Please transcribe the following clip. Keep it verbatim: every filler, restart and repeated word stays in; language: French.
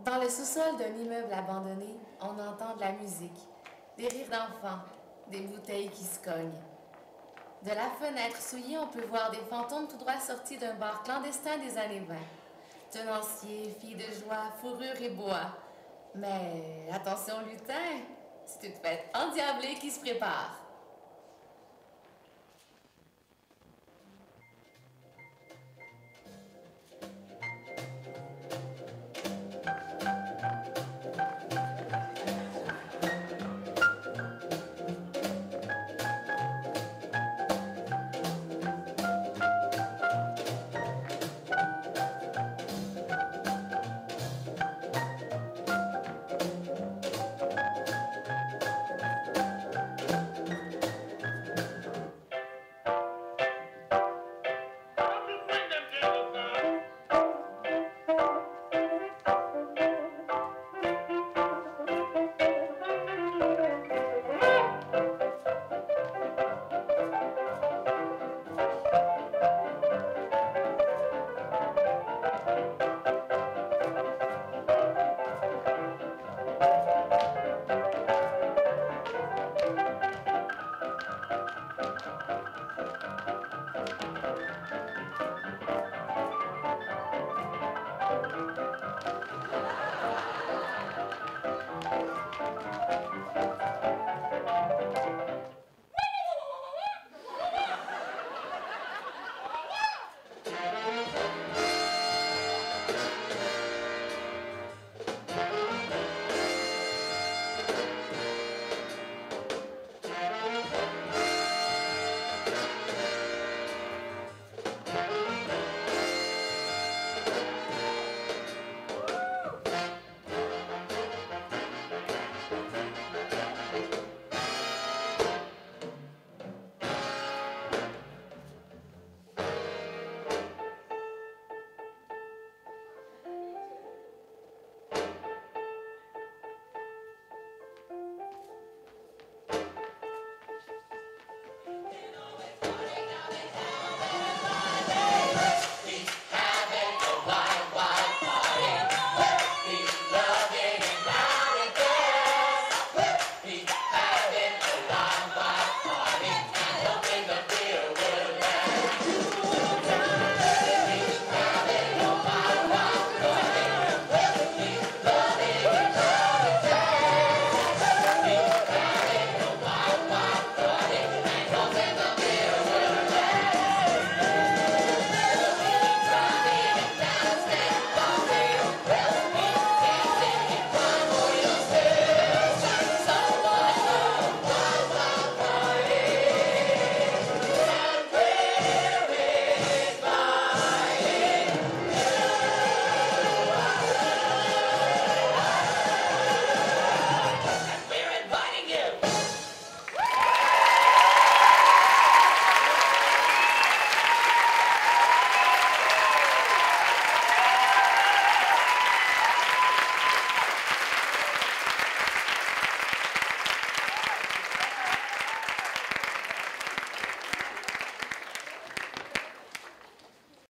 Dans le sous-sol d'un immeuble abandonné, on entend de la musique, des rires d'enfants, des bouteilles qui se cognent. De la fenêtre souillée, on peut voir des fantômes tout droit sortis d'un bar clandestin des années vingt. Tenanciers, filles de joie, fourrure et bois. Mais attention lutin, c'est une fête endiablée qui se prépare.